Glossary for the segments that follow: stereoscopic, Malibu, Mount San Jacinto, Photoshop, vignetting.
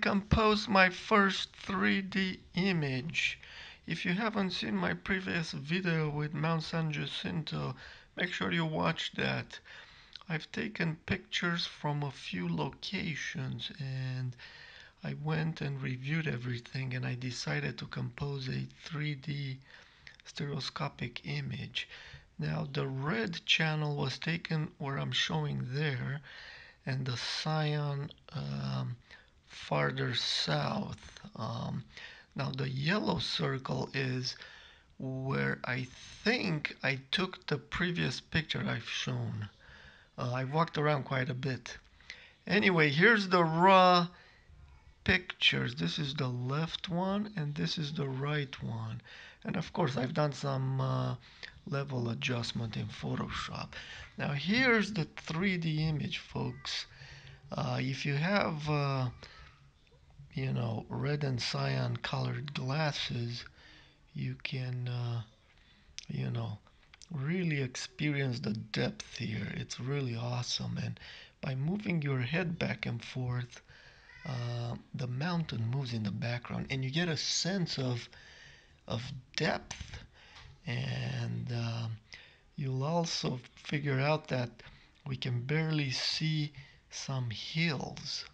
compose my first 3D image. If you haven't seen my previous video with Mount San Jacinto, make sure you watch that. I've taken pictures from a few locations and I went and reviewed everything, and I decided to compose a 3D stereoscopic image. Now the red channel was taken where I'm showing there, and the cyan farther south. Now the yellow circle is where I think I took the previous picture I've shown. I walked around quite a bit. Anyway, here's the raw pictures. This is the left one and this is the right one. And of course I've done some level adjustment in Photoshop. Now here's the 3D image, folks. If you have you know, red and cyan colored glasses, you can you know, really experience the depth here. It's really awesome. And by moving your head back and forth, the mountain moves in the background and you get a sense of depth. And you'll also figure out that we can barely see some hills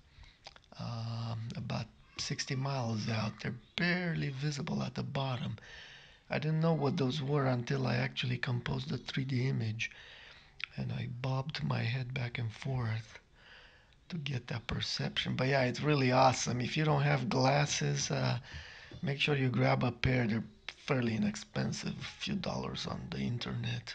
about 60 miles out. They're barely visible at the bottom. I didn't know what those were until I actually composed the 3D image, and I bobbed my head back and forth to get that perception. But yeah, it's really awesome. If you don't have glasses, make sure you grab a pair. They're fairly inexpensive, a few dollars on the internet.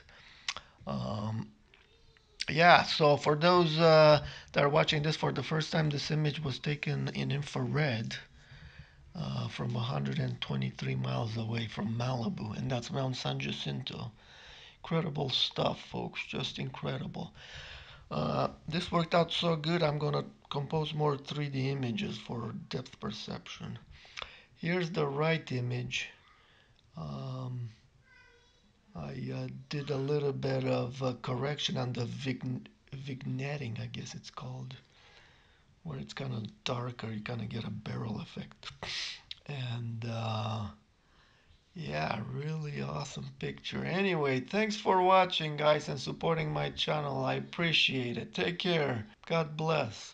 Yeah, so for those that are watching this for the first time, this image was taken in infrared from 123 miles away from Malibu, and that's Mount San Jacinto. Incredible stuff, folks, just incredible. This worked out so good, I'm gonna compose more 3D images for depth perception. Here's the right image. I did a little bit of correction on the vignetting, I guess it's called, where it's kind of darker, you kind of get a barrel effect. And yeah, really awesome picture. Anyway, thanks for watching, guys, and supporting my channel. I appreciate it. Take care. God bless.